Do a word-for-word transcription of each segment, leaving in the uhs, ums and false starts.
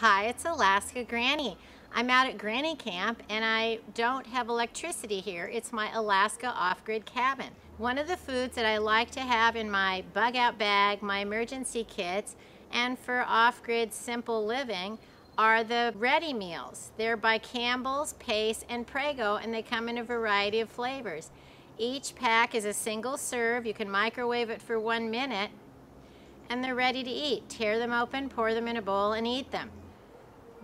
Hi, it's Alaska Granny. I'm out at Granny Camp and I don't have electricity here. It's my Alaska off-grid cabin. One of the foods that I like to have in my bug out bag, my emergency kits, and for off-grid simple living are the ready meals. They're by Campbell's, Pace, and Prego, and they come in a variety of flavors. Each pack is a single serve. You can microwave it for one minute and they're ready to eat. Tear them open, pour them in a bowl, and eat them.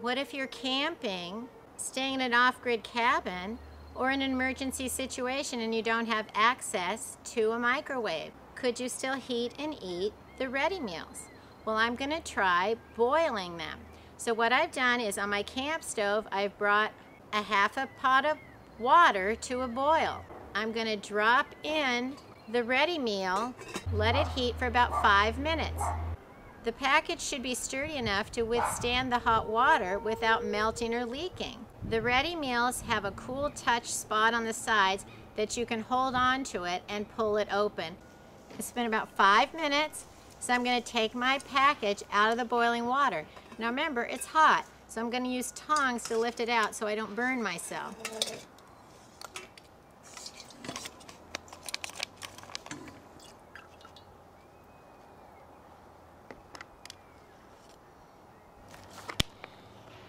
What if you're camping, staying in an off-grid cabin, or in an emergency situation and you don't have access to a microwave? Could you still heat and eat the ready meals? Well, I'm gonna try boiling them. So what I've done is on my camp stove, I've brought a half a pot of water to a boil. I'm gonna drop in the ready meal, let it heat for about five minutes. The package should be sturdy enough to withstand the hot water without melting or leaking. The ready meals have a cool touch spot on the sides that you can hold on to it and pull it open. It's been about five minutes, so I'm going to take my package out of the boiling water. Now remember, it's hot, so I'm going to use tongs to lift it out so I don't burn myself.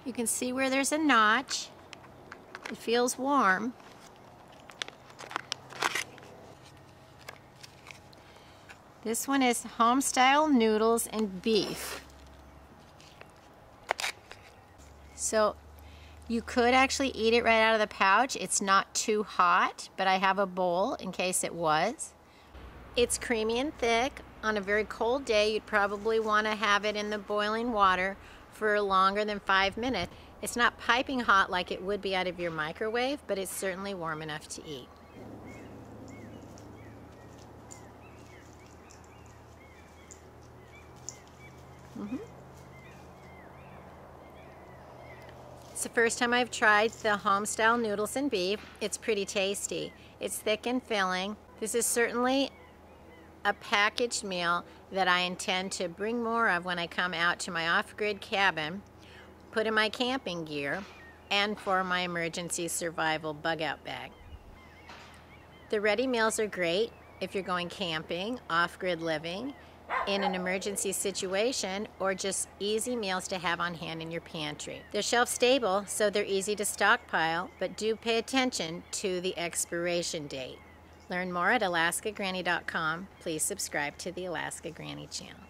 You can see where there's a notch. It feels warm. This one is homestyle noodles and beef. So you could actually eat it right out of the pouch. It's not too hot, but I have a bowl in case it was. It's creamy and thick. On a very cold day, you'd probably want to have it in the boiling water for longer than five minutes. It's not piping hot like it would be out of your microwave, but it's certainly warm enough to eat. Mm-hmm. It's the first time I've tried the homestyle noodles and beef. It's pretty tasty. It's thick and filling. This is certainly a packaged meal that I intend to bring more of when I come out to my off-grid cabin, put in my camping gear, and for my emergency survival bug-out bag. The ready meals are great if you're going camping, off-grid living, in an emergency situation, or just easy meals to have on hand in your pantry. They're shelf stable, so they're easy to stockpile, but do pay attention to the expiration date. Learn more at Alaska Granny dot com. Please subscribe to the Alaska Granny channel.